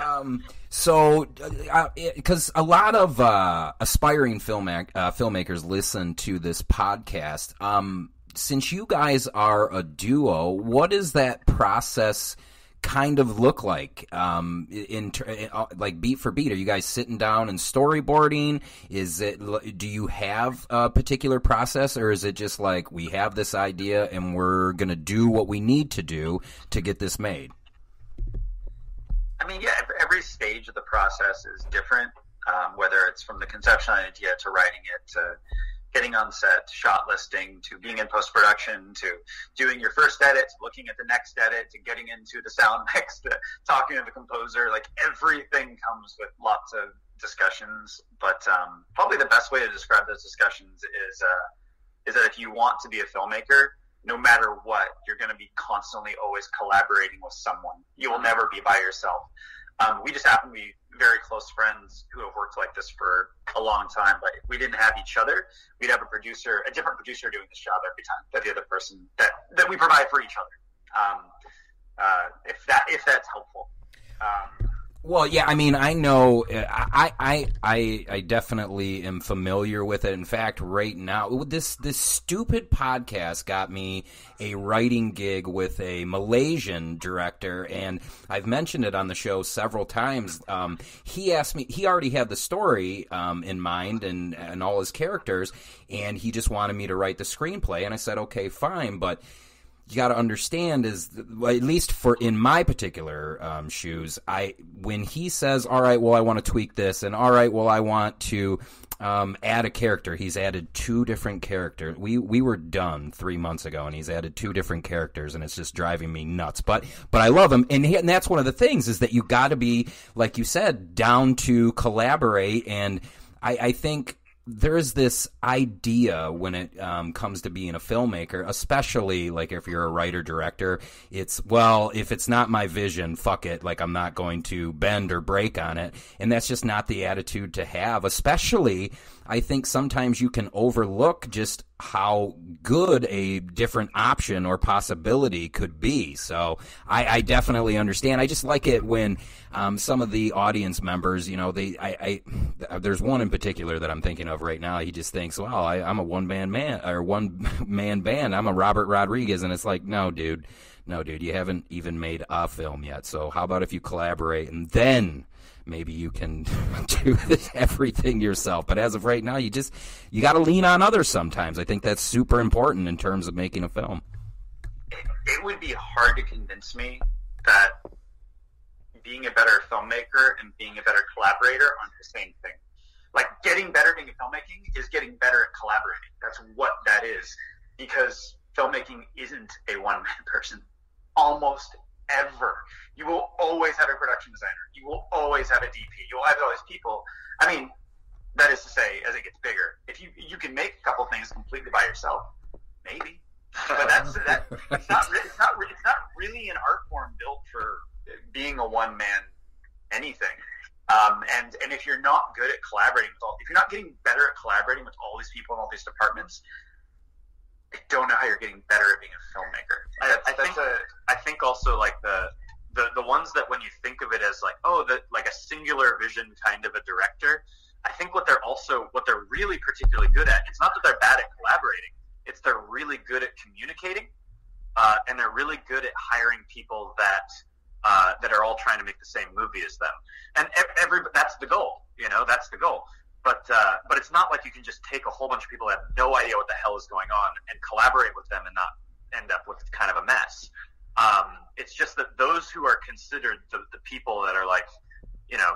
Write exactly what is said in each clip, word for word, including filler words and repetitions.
Um, so, because uh, a lot of uh, aspiring film ac- uh, filmmakers listen to this podcast. Um, since you guys are a duo, what does that process kind of look like? Um, in, in uh, like beat for beat, are you guys sitting down and storyboarding? Is it? Do you have a particular process, or is it just like we have this idea and we're gonna do what we need to do to get this made? I mean, yeah, every stage of the process is different, um, whether it's from the conception of an idea to writing it, to getting on set, to shot listing, to being in post-production, to doing your first edit, to looking at the next edit, to getting into the sound mix, to talking to the composer. Like, everything comes with lots of discussions, but um, probably the best way to describe those discussions is, uh, is that if you want to be a filmmaker, no matter what, you're going to be constantly always collaborating with someone. You will never be by yourself. Um, we just happen to be very close friends who have worked like this for a long time, but if we didn't have each other, we'd have a producer, a different producer doing this job every time, that the other person, that, that we provide for each other. Um, uh, if that, if that's helpful. Um, Well, yeah, I mean, I know, I, I, I, I definitely am familiar with it. In fact, right now, this this stupid podcast got me a writing gig with a Malaysian director, and I've mentioned it on the show several times. Um, he asked me, he already had the story um, in mind and, and all his characters, and he just wanted me to write the screenplay, and I said, okay, fine, but... you got to understand is, well, at least for in my particular um, shoes, I when he says, all right, well, I want to tweak this, and all right, well, I want to um, add a character. He's added two different characters. We we were done three months ago, and he's added two different characters, and it's just driving me nuts. But but I love him, and, he, and that's one of the things is that you got to be, like you said, down to collaborate, and I, I think there's this idea when it um, comes to being a filmmaker, especially like if you're a writer director, it's, well, if it's not my vision, fuck it. Like, I'm not going to bend or break on it. And that's just not the attitude to have, especially I think sometimes you can overlook just how good a different option or possibility could be. So I, I definitely understand. I just like it when um, some of the audience members, you know, they, I, I, there's one in particular that I'm thinking of right now. He just thinks, well, I, I'm a one man man or one man band. I'm a Robert Rodriguez. And it's like, no, dude, no, dude, you haven't even made a film yet. So how about if you collaborate and then maybe you can do everything yourself. But as of right now, you just you got to lean on others sometimes. I think that's super important in terms of making a film. It, it would be hard to convince me that being a better filmmaker and being a better collaborator aren't the same thing. Like, getting better at filmmaking is getting better at collaborating. That's what that is, because filmmaking isn't a one-man person. Almost ever. You will always have a production designer. You will always have a D P. You will have all these people. I mean, that is to say, as it gets bigger, if you you can make a couple things completely by yourself, maybe. But that's that. It's not. It's not. It's not really an art form built for being a one man anything. Um, and and if you're not good at collaborating with all, if you're not getting better at collaborating with all these people in all these departments, I don't know how you're getting better at being a filmmaker. I, I think a, I think also like the, the the ones that when you think of it as like, oh, the, like a singular vision kind of a director, I think what they're also, what they're really particularly good at, it's not that they're bad at collaborating, it's they're really good at communicating, uh, and they're really good at hiring people that uh, that are all trying to make the same movie as them. And every, that's the goal, you know, that's the goal. But uh, but it's not like you can just take a whole bunch of people that have no idea what the hell is going on and collaborate with them and not end up with kind of a mess. Um, it's just that those who are considered the, the people that are like, you know,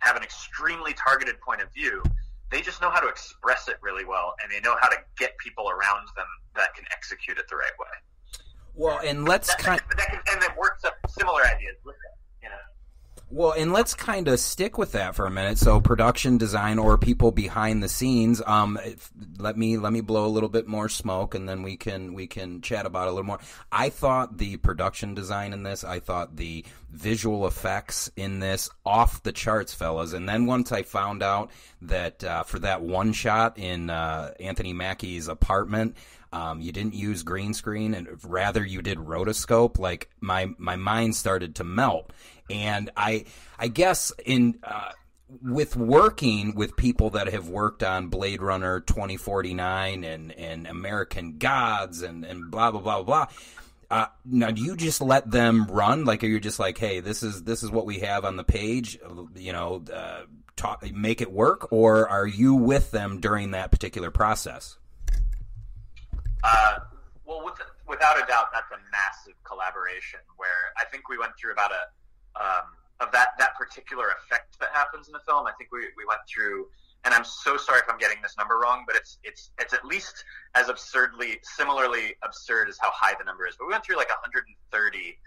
have an extremely targeted point of view, they just know how to express it really well, and they know how to get people around them that can execute it the right way. Well, and let's that, kind that can, and that works up similar ideas with it, you know. Well, and let's kind of stick with that for a minute. So production design or people behind the scenes, um, if, let me let me blow a little bit more smoke and then we can we can chat about it a little more. I thought the production design in this, I thought the visual effects in this, off the charts, fellas. And then once I found out that uh, for that one shot in uh, Anthony Mackie's apartment, Um, you didn't use green screen, and rather you did rotoscope. Like my my mind started to melt, and I I guess in uh, with working with people that have worked on Blade Runner twenty forty-nine and and American Gods and and blah blah blah blah. Uh, now, do you just let them run? Like, are you just like, hey, this is this is what we have on the page, you know, uh, talk, make it work? Or are you with them during that particular process? Uh, well, with, without a doubt, that's a massive collaboration where I think we went through about a, um, of that, that particular effect that happens in the film. I think we, we went through, and I'm so sorry if I'm getting this number wrong, but it's, it's, it's at least as absurdly, similarly absurd as how high the number is. But we went through like one hundred thirty,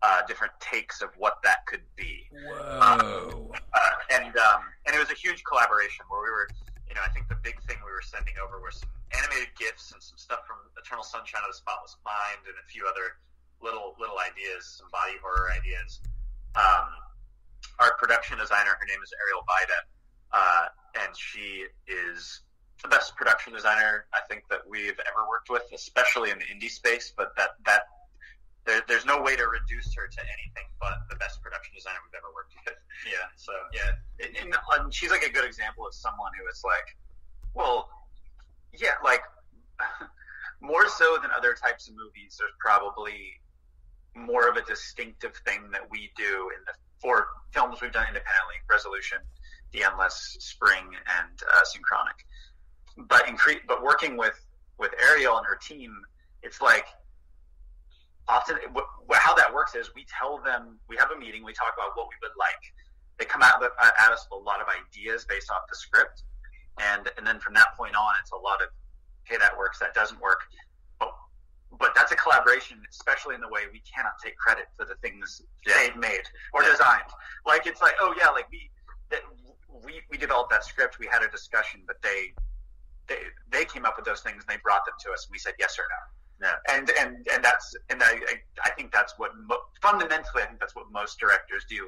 uh, different takes of what that could be. Whoa. Um, uh, and, um, and it was a huge collaboration where we were, you know, I think the big thing we were sending over were some animated GIFs and some stuff from Eternal Sunshine of the Spotless Mind and a few other little little ideas, some body horror ideas. Um, our production designer, her name is Ariel Vida, uh, and she is the best production designer I think that we've ever worked with, especially in the indie space. But that that there, there's no way to reduce her to anything but the best production designer we've ever worked with. Yeah, so yeah, and, and, and she's like a good example of someone who is like, well, yeah, like more so than other types of movies, there's probably more of a distinctive thing that we do in the four films we've done independently: Resolution, The Endless, Spring, and uh, Synchronic. But in cre- but working with with Ariel and her team, it's like, often how that works is we tell them, we have a meeting, we talk about what we would like. They come out at us with a lot of ideas based off the script, and and then from that point on, it's a lot of, hey, that works, that doesn't work. But but that's a collaboration, especially in the way we cannot take credit for the things yeah. they've made or yeah. designed. Like it's like, oh yeah, like we that we we developed that script, we had a discussion, but they they they came up with those things and they brought them to us, and we said yes or no. Yeah. And, and and that's and I I think that's what mo- fundamentally I think that's what most directors do.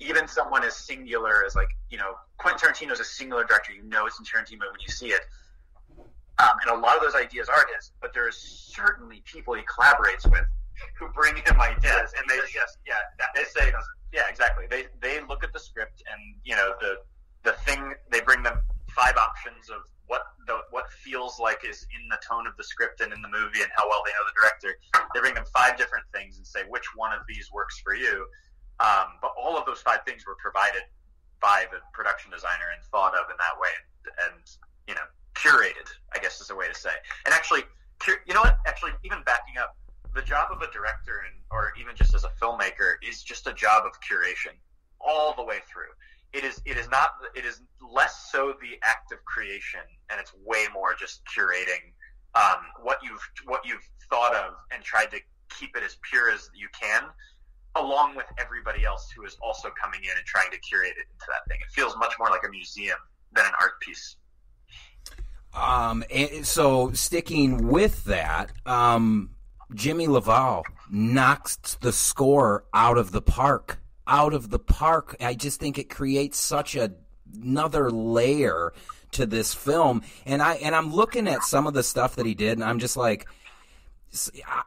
Even someone as singular as, like, you know, Quentin Tarantino is a singular director. You know it's in Tarantino when you see it. Um, and a lot of those ideas are his, but there is certainly people he collaborates with who bring him ideas, yes, and they just yes, yeah that, they say yeah exactly they they look at the script, and you know the the thing they bring them five options of what the, what feels like is in the tone of the script and in the movie and how well they know the director. They bring them five different things and say, which one of these works for you? Um, but all of those five things were provided by the production designer and thought of in that way and, and you know, curated, I guess is a way to say. And actually, you know what? Actually, even backing up, the job of a director and or even just as a filmmaker is just a job of curation all the way through. It is. It is not. It is less so the act of creation, and it's way more just curating um, what you've what you've thought of and tried to keep it as pure as you can, along with everybody else who is also coming in and trying to curate it into that thing. It feels much more like a museum than an art piece. Um. And so sticking with that, um, Jimmy Lavalle knocks the score out of the park. out of the park. I just think it creates such a, another layer to this film. And, I, and I'm looking at some of the stuff that he did, and I'm just like,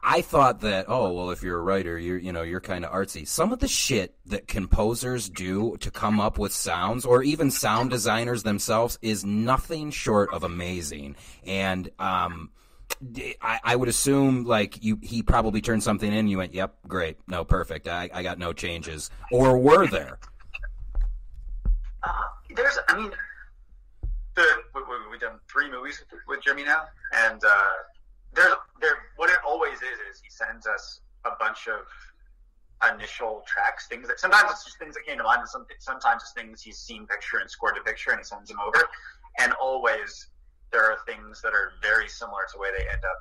I thought that, oh, well, if you're a writer, you're, you know, you're kind of artsy. Some of the shit that composers do to come up with sounds, or even sound designers themselves, is nothing short of amazing. And, um, I, I would assume, like, you, he probably turned something in and you went, yep, great, no, perfect, I, I got no changes. Or were there? Uh, there's, I mean, the, we, we've done three movies with, with Jimmy now, and uh, there's, there, what it always is, is he sends us a bunch of initial tracks, things that, sometimes it's just things that came to mind, and some, sometimes it's things he's seen picture and scored to picture, and he sends them over, and always there are things that are very similar to the way they end up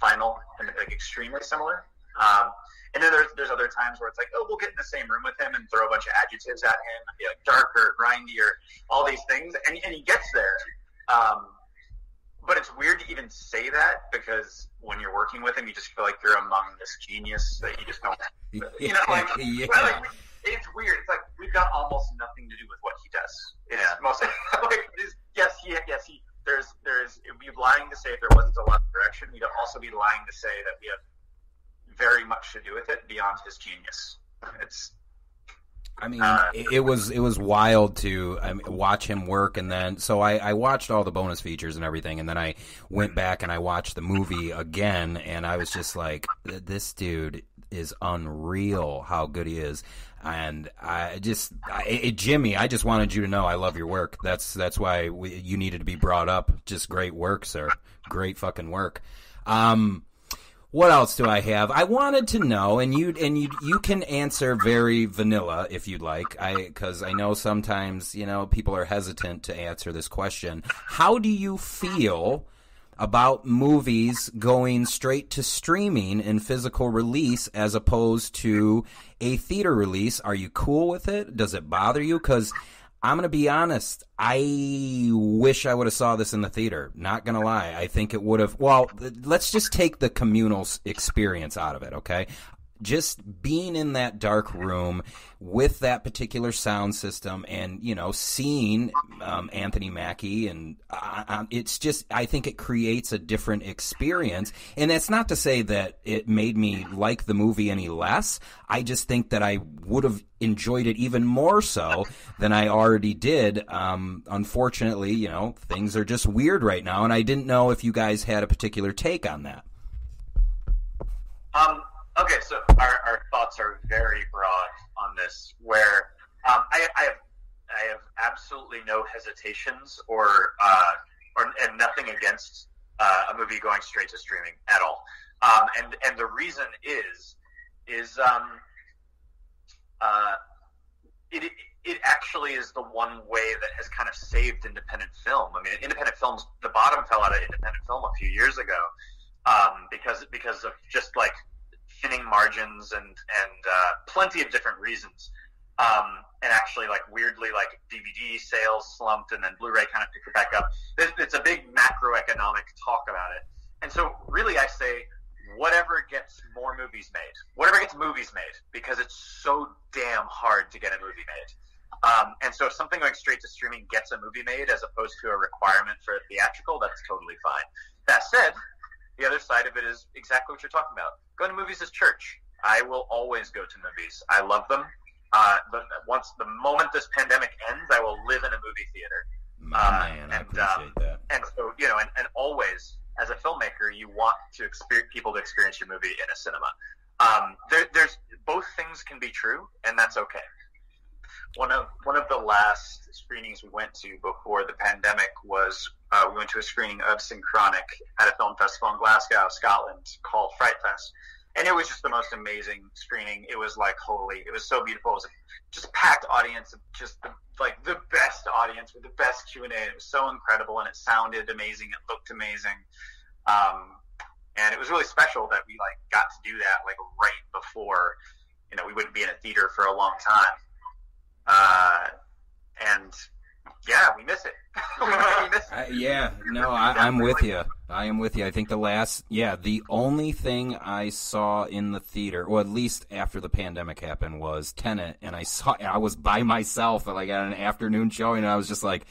final, and like extremely similar. Um, and then there's there's other times where it's like, oh, we'll get in the same room with him and throw a bunch of adjectives at him and be like darker, grindier, all these things, and and he gets there. Um, but it's weird to even say that, because when you're working with him, you just feel like you're among this genius that you just don't, you know, like, yeah. well, like it's weird. It's like we've got almost nothing to do with what he does. It's yeah. mostly like, yes, he, yes, he. There's, there's. It would be lying to say if there wasn't a lot of direction. We don't beyond his genius. It's, I mean, uh, it, it was it was wild to I mean, watch him work, and then so I, I watched all the bonus features and everything, and then I went back and I watched the movie again, and I was just like, this dude is unreal how good he is. And I just, I, it, Jimmy, I just wanted you to know I love your work. That's that's why we, you needed to be brought up. Just great work, sir. Great fucking work. Um, what else do I have? I wanted to know, and you and you you can answer very vanilla if you'd like. I because I know sometimes you know people are hesitant to answer this question. How do you feel about movies going straight to streaming and physical release as opposed to a theater release? Are you cool with it? Does it bother you? Because I'm going to be honest, I wish I would have saw this in the theater. Not going to lie. I think it would have... Well, let's just take the communal experience out of it, okay? Just being in that dark room with that particular sound system and, you know, seeing um, Anthony Mackie and uh, it's just, I think it creates a different experience. And that's not to say that it made me like the movie any less. I just think that I would have enjoyed it even more so than I already did. Um, unfortunately, you know, things are just weird right now. And I didn't know if you guys had a particular take on that. Um. Okay, so our, our thoughts are very broad on this, where um, I, I have I have absolutely no hesitations or uh, or and nothing against uh, a movie going straight to streaming at all, um, and and the reason is is um, uh, it it actually is the one way that has kind of saved independent film. I mean, independent films, the bottom fell out of independent film a few years ago um, because because of just like thinning margins and and uh, plenty of different reasons, um, and actually like weirdly like D V D sales slumped and then Blu-ray kind of picked it back up. It's, it's a big macroeconomic talk about it, and so really I say whatever gets more movies made, whatever gets movies made, because it's so damn hard to get a movie made. Um, and so if something going straight to streaming gets a movie made as opposed to a requirement for a theatrical, that's totally fine. That said, the other side of it is exactly what you're talking about. Going to movies is church. I will always go to movies. I love them. Uh, the, once the moment this pandemic ends, I will live in a movie theater. Man, uh, and, I appreciate um, that. And so, you know, and, and always, as a filmmaker, you want to experience, people to experience your movie in a cinema. Um, there, there's both things can be true, and that's okay. One of one of the last screenings we went to before the pandemic was uh, we went to a screening of Synchronic at a film festival in Glasgow, Scotland, called Fright Fest, and it was just the most amazing screening. It was like holy. It was so beautiful. It was just a packed audience, just the, like the best audience with the best Q and A. It was so incredible, and it sounded amazing. It looked amazing, um, and it was really special that we like got to do that like right before, you know, we wouldn't be in a theater for a long time. Uh, and yeah, we miss it. we miss it. Uh, yeah, no, I, I'm with you. I am with you. I think the last, yeah, the only thing I saw in the theater, or at least after the pandemic happened, was Tenet, and I saw, I was by myself, like at an afternoon showing, and I was just like,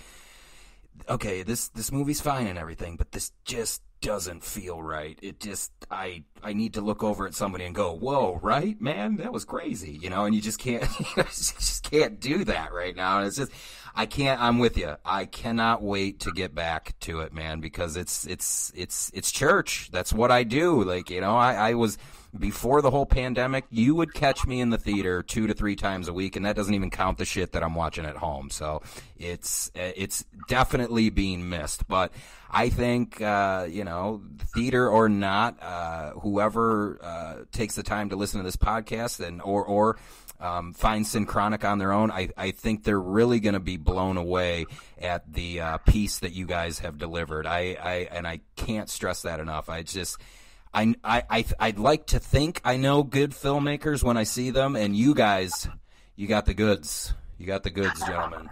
okay, this this movie's fine and everything, but this just doesn't feel right. It just, I I need to look over at somebody and go, whoa, right, man, that was crazy, you know. And you just can't, you just can't do that right now. And it's just, I can't. I'm with you. I cannot wait to get back to it, man, because it's it's it's it's church. That's what I do. Like, you know, I, I was. Before the whole pandemic, you would catch me in the theater two to three times a week, and that doesn't even count the shit that I'm watching at home. So it's it's definitely being missed. But I think, uh, you know, theater or not, uh, whoever uh, takes the time to listen to this podcast and or or um, find Synchronic on their own, I, I think they're really going to be blown away at the uh, piece that you guys have delivered. I, I and I can't stress that enough. I just... I, I, I'd like to think I know good filmmakers when I see them, and you guys, you got the goods. You got the goods, gentlemen.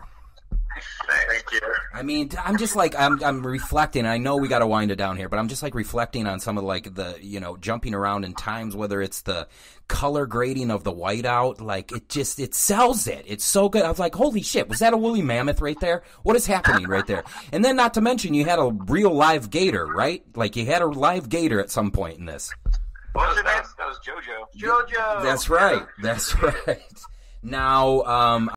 Thank you. I mean, I'm just like, I'm I'm reflecting. I know we got to wind it down here, but I'm just like reflecting on some of like the, you know, jumping around in times, whether it's the color grading of the whiteout. Like, it just, it sells it. It's so good. I was like, holy shit, was that a woolly mammoth right there? What is happening right there? And then not to mention you had a real live gator, right? Like you had a live gator at some point in this. What was it? That was JoJo. JoJo. That's right. That's right. Now, um,